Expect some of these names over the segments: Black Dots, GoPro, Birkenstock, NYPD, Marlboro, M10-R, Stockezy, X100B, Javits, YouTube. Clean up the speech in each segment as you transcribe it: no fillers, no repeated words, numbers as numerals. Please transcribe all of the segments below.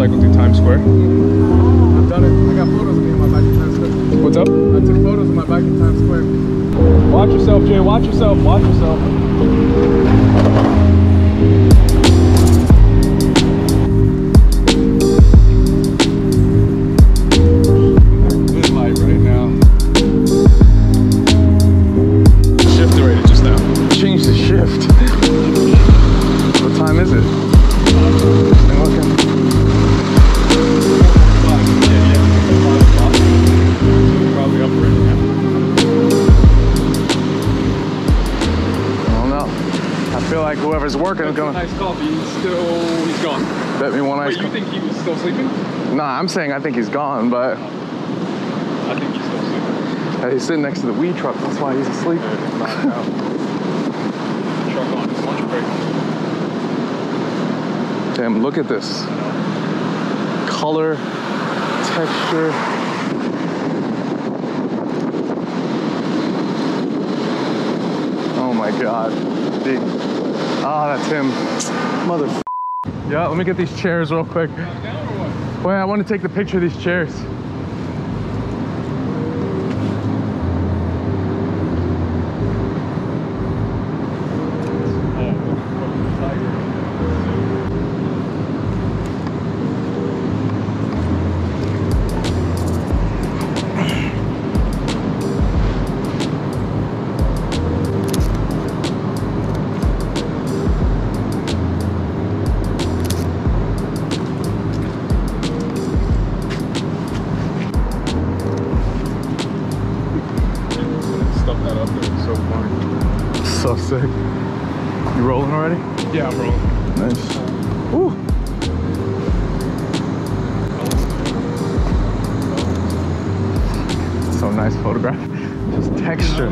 cycle through Times Square? I've done it. I got photos of me on my bike in Times Square. What's up? I took photos of my bike in Times Square. Watch yourself, Jay. Watch yourself. Watch yourself. That's going. Nice coffee. He's gone. Bet me one ice. Wait, you think he was still sleeping? Nah, I'm saying I think he's gone, but I think he's still sleeping. Yeah, he's sitting next to the weed truck. That's why he's asleep. Not now. The truck on his lunch break. Damn! Look at this. Color, texture. Oh my God. Dude. Ah, oh, that's him. Motherf***. Yeah, let me get these chairs real quick. Wait, I want to take the picture of these chairs. So sick. You rolling already? Yeah, I'm rolling. Nice. Woo! So nice photograph. Just texture.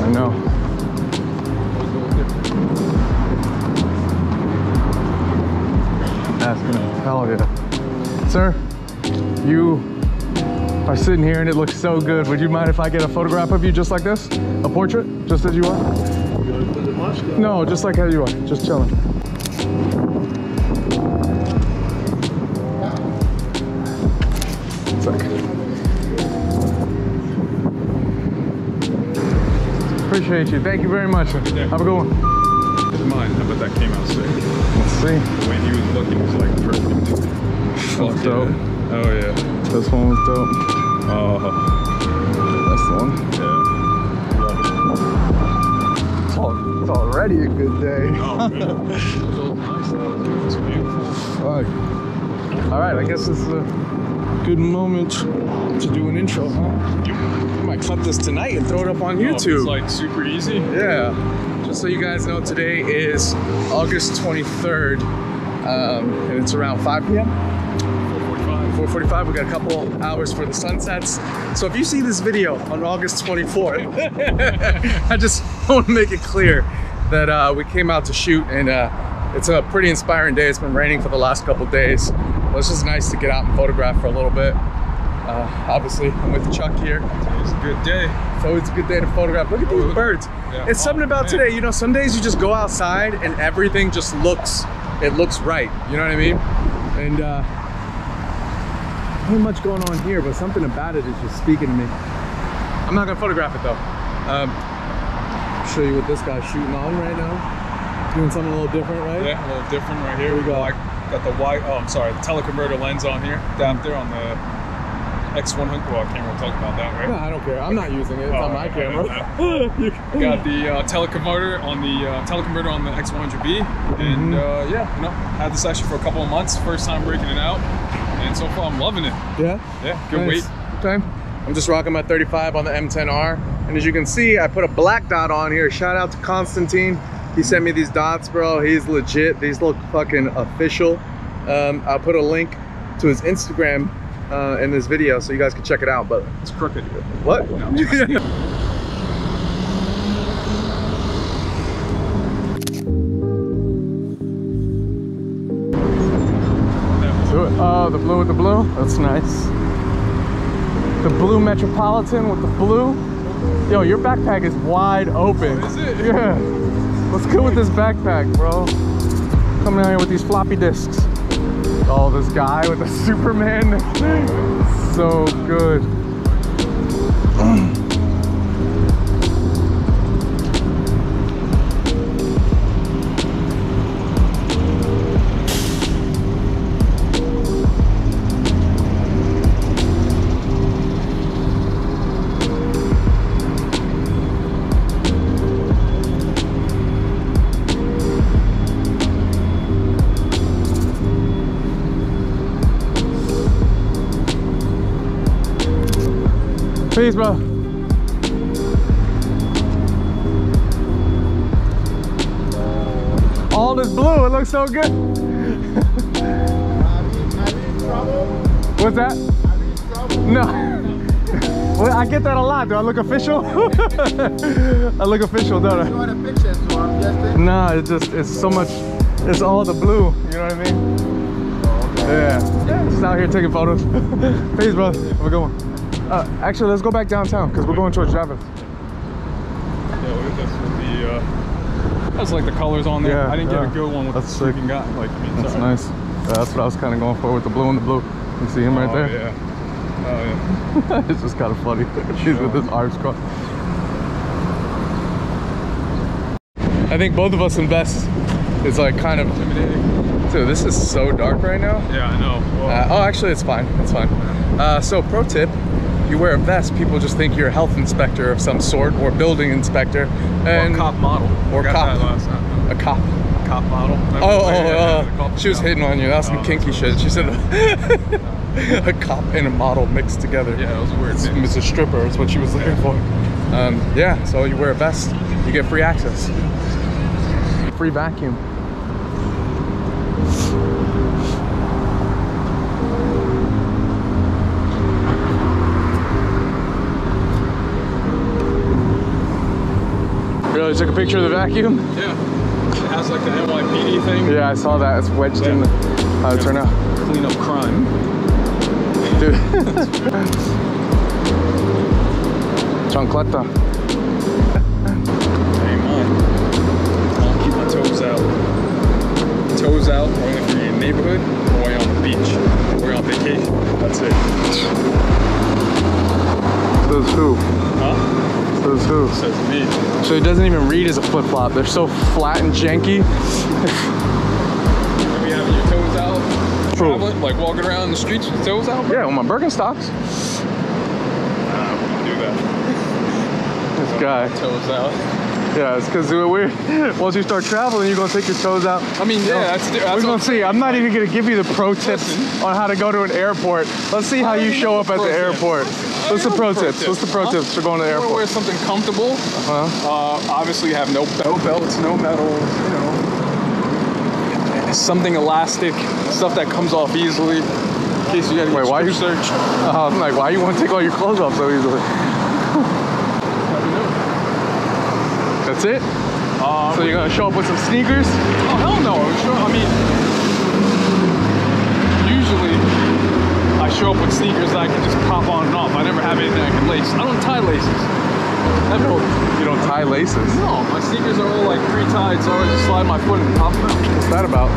I know. That's gonna tell you. Sir, you are sitting here and it looks so good. Would you mind if I get a photograph of you just like this? A portrait, just as you are? No, just like how you are, just chilling. It's like, appreciate you. Thank you very much. Have a good one. Mine, I bet that came out sick. Let's see. The way he was looking was like perfect. That's dope. Yeah. Oh yeah. This one was dope. Oh. That's the one. Yeah. Love it. It's already a good day. Oh man. It was beautiful. Alright, I guess this is a good moment to do an intro, huh? You might clip this tonight and throw it up on YouTube. It's like super easy. Yeah. So you guys know today is August 23rd, and it's around 5 p.m. 4:45. We got a couple hours for the sunsets. So if you see this video on August 24th, I just want to make it clear that we came out to shoot, and it's a pretty inspiring day. It's been raining for the last couple days. Well, it's just nice to get out and photograph for a little bit. Obviously, I'm with Chuck here. It's a good day. So it's a good day to photograph. Look at these birds. Yeah. It's something about today, you know, some days you just go outside and everything just looks, it looks right. You know what I mean? And not much going on here, but something about it is just speaking to me. I'm not gonna photograph it though. I'll show you what this guy's shooting on right now. Doing something a little different, right? Yeah, a little different right here. Here we go. I got the wide, oh, I'm sorry, the teleconverter lens on here, down there on the X100, well, I can't really talk about that, right? No, I don't care. I'm not using it. It's on my camera. I got the teleconverter on the X100B, and yeah, you know, had this actually for a couple of months. First time breaking it out, and so far I'm loving it. Yeah, yeah, good weight. Okay, I'm just rocking my 35 on the M10-R, and as you can see, I put a black dot on here. Shout out to Constantine. He sent me these dots, bro. He's legit. These look fucking official. I'll put a link to his Instagram in this video so you guys can check it out, but it's crooked. What? No. Oh, the blue with the blue? That's nice. The blue Metropolitan with the blue? Yo, your backpack is wide open. Oh, is it? Yeah. What's good with this backpack, bro? coming out here with these floppy disks. Oh, this guy with the Superman next thing. So good. Please, bro. All this blue, it looks so good. Are you in trouble? What's that? Are you in trouble? No. Well, I get that a lot. Do I look official? I look official, don't I? You want a picture, so I'm guessing. Nah, it's just, it's so much, it's all the blue. You know what I mean? Oh, okay. Yeah. Just out here taking photos. Please, bro. Have a good one. Actually, let's go back downtown because we're going towards Javits. Yeah, look at this with the, that's like the colors on there. Yeah, I didn't get a good one with that's the freaking guy. Like, that's nice. Yeah, that's what I was kind of going for with the blue and the blue. You can see him right there. Yeah. Oh, yeah. It's just kind of funny. He's with his arms crossed. I think both of us invest. It's like kind of intimidating. Dude, this is so dark right now. Yeah, I know. Well, oh, actually, it's fine. It's fine. So, pro tip. You wear a vest, people just think you're a health inspector of some sort, or building inspector, and or a cop model. Or got cop. That last time. A cop. A cop model. She was hitting on you. That was some kinky shit. She said a cop and a model mixed together. Yeah, it was weird. It's a stripper. It's what she was looking for. Yeah. So you wear a vest, you get free access, free vacuum. Really took a picture of the vacuum? Yeah. It has like the NYPD thing. Yeah, I saw that. It's wedged in. How it turned out. Clean up crime. Dude. Chancleta. Hey, man. I'll keep my toes out. Toes out only if you're in your neighborhood or you're on the beach. Or you're on vacation. That's it. Says who? Huh? Says who? Says me. So he doesn't even read as a flip flop. They're so flat and janky. Maybe having your toes out, traveling, like walking around the streets with your toes out. Bro? Yeah, with my Birkenstocks. Nah, I wouldn't do that. This guy. Toes out. Yeah, it's because once you start traveling, you're gonna take your toes out. I mean, yeah, that's we're gonna see. I'm not even gonna give you the pro tips on how to go to an airport. Let's see how you show up at the airport. What's the pro tips? What's the pro tips for going to the airport? Wear something comfortable. Obviously, have no belts, no metals. You know, something elastic, stuff that comes off easily. In case you gotta get search. I'm like, why you want to take all your clothes off so easily? That's it? So you're going to show up with some sneakers? Oh, hell no. I mean, usually I show up with sneakers that I can just pop on and off. I never have anything I can lace. I don't tie laces. Never. You don't tie laces? No, my sneakers are all like pre-tied, so I just slide my foot and pop them out. What's that about?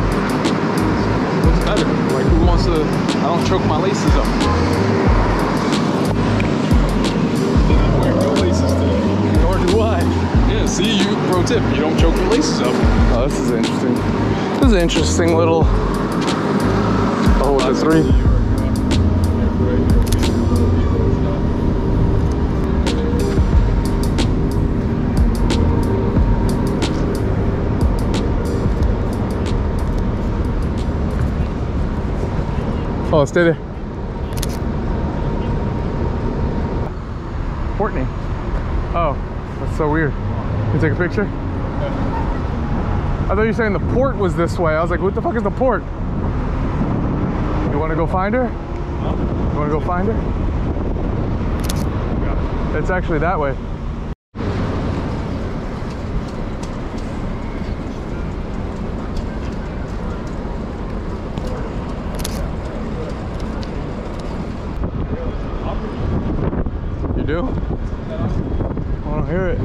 What's better? Like, who wants to... I don't choke my laces up. I wear no laces today. Nor do I. Yeah, see, you, pro tip, you don't choke your laces up. Oh, this is interesting. This is an interesting little... Oh, the three. Oh, stay there. Courtney. Oh, that's so weird. Can you take a picture? Yeah. I thought you were saying the port was this way. I was like, what the fuck is the port? You want to go find her? Huh? You want to go find her? It's actually that way. You do? I don't hear it.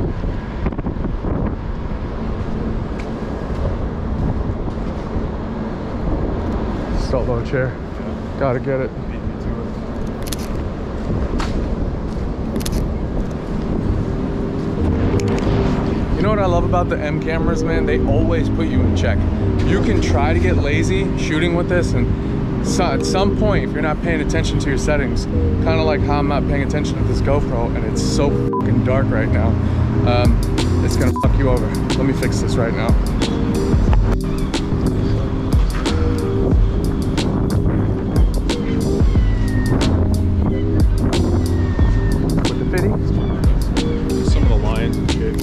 salt load chair. Yeah. Gotta get it. Beat me to it. You know what I love about the M cameras, man? They always put you in check. You can try to get lazy shooting with this, and at some point, if you're not paying attention to your settings, kind of like how I'm not paying attention to this GoPro, and it's so fucking dark right now. It's gonna fuck you over. Let me fix this right now. With the fitties? Some of the lines and shit.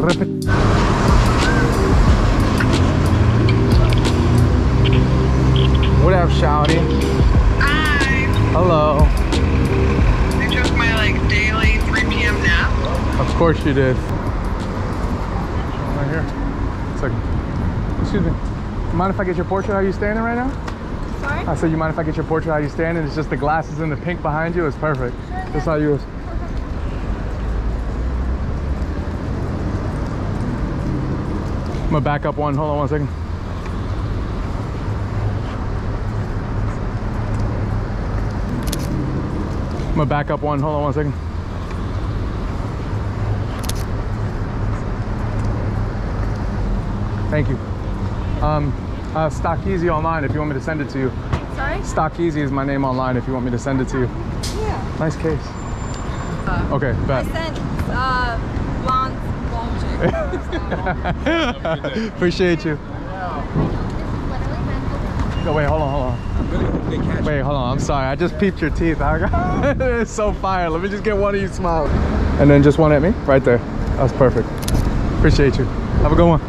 Rip it. What up, shawty? Hi. Hello. I took my daily 3 p.m. nap. Of course you did. Right here. It's excuse me. You mind if I get your portrait how you standing right now? Sorry? I said, you mind if I get your portrait how you standing? It's just the glasses and the pink behind you. It's perfect. Sure, that's how you was. Okay. I'm gonna back up one. Hold on one second. I'm gonna back up one. Hold on one second. Thank you. Stockezy online if you want me to send it to you. Sorry? Stockezy is my name online if you want me to send it to you. Yeah. Nice case. Okay, bet. I sent blonde. Appreciate you. No, wait, hold on, hold on. Wait, hold on, I'm sorry. I just peeped your teeth. It's so fire. Let me just get one of you smile. And then just one at me, right there. That's perfect. Appreciate you. Have a good one.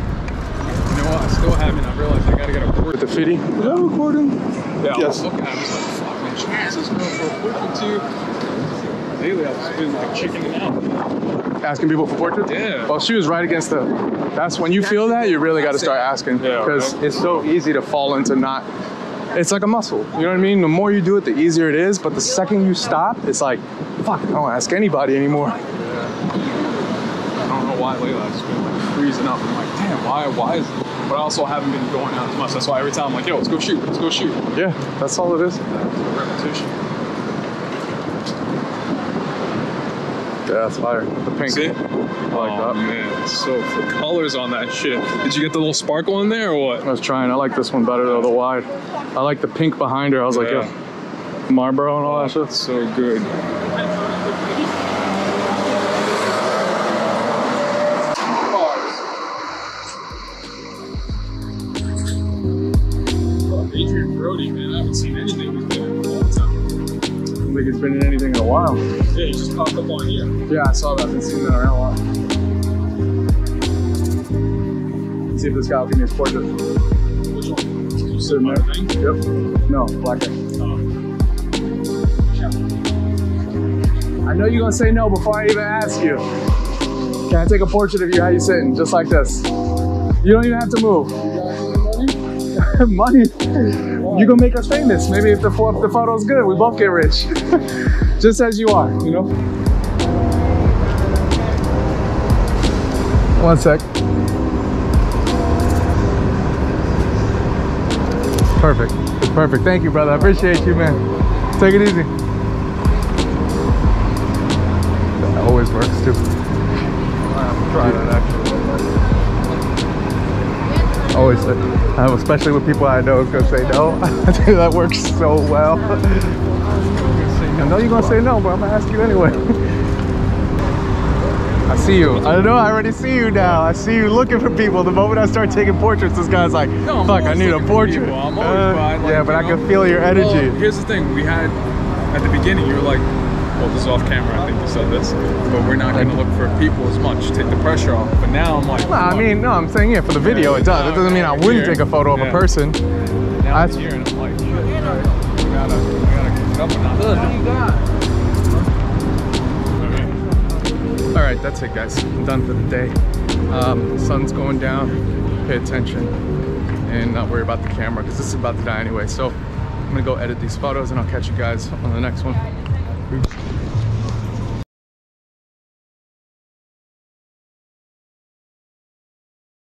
I still haven't. I realized I gotta get a port. With the fitty? Is that recording? Yeah, yes. I was looking at it, I was like, fuck, man, chance is going for a portrait too. Lately, I've just been like checking it out. Asking people for portraits? Yeah. Well, she was right against the. That's when you feel that, you really gotta start asking. Yeah. Because it's so easy to fall into not. It's like a muscle. You know what I mean? The more you do it, the easier it is. But the second you stop, it's like, fuck, I don't ask anybody anymore. Yeah. I don't know why lately I've just been like freezing up. I'm like, damn, why is it? But I also haven't been going out as much. That's why every time I'm like, yo, let's go shoot, let's go shoot. Yeah, that's all it is. Repetition. Yeah, that's fire. The pink. See? I like that. Man, so the colors on that shit. Did you get the little sparkle in there or what? I was trying. I like this one better though, the wide. I like the pink behind her. I was like, yeah, Marlboro and all that shit. So good. Man, I haven't seen anything. He's been in a long time. I don't think he's been in anything in a while. Yeah, he just popped up on you. Yeah, I saw that. I haven't seen that around a lot. Let's see if this guy will give me his portrait. Which one? You said my thing? Yep. No, black guy. Oh. I know you're going to say no before I even ask you. Can I take a portrait of you how you sitting? Just like this. You don't even have to move. You got money? Money. You can make us famous. Maybe if the photo's good, we both get rich. Just as you are, you know? One sec. Perfect. It's perfect. Thank you, brother. I appreciate you, man. Take it easy. That always works, too. I'm trying that, actually. Always, especially with people I know is gonna say no. I think that works so well. I know you're gonna say no, but I'm gonna ask you anyway. I see you. I don't know. I already see you now. I see you looking for people. The moment I start taking portraits, this guy's like, no, "Fuck, I need a portrait." I'm fine, like, yeah, but I can feel your energy. Well, here's the thing: we had at the beginning, you were like, "Well, this is off camera." I think you said this, but we're not gonna look for people as much. Take the pressure off. But now I'm like, I mean, no, I'm saying yeah for the video it does. It doesn't mean I wouldn't take a photo of a person. Now I'm here and I'm like, shit, we gotta get it up and not. All right, that's it, guys. I'm done for the day. Sun's going down. Pay attention and not worry about the camera because this is about to die anyway. So I'm gonna go edit these photos and I'll catch you guys on the next one.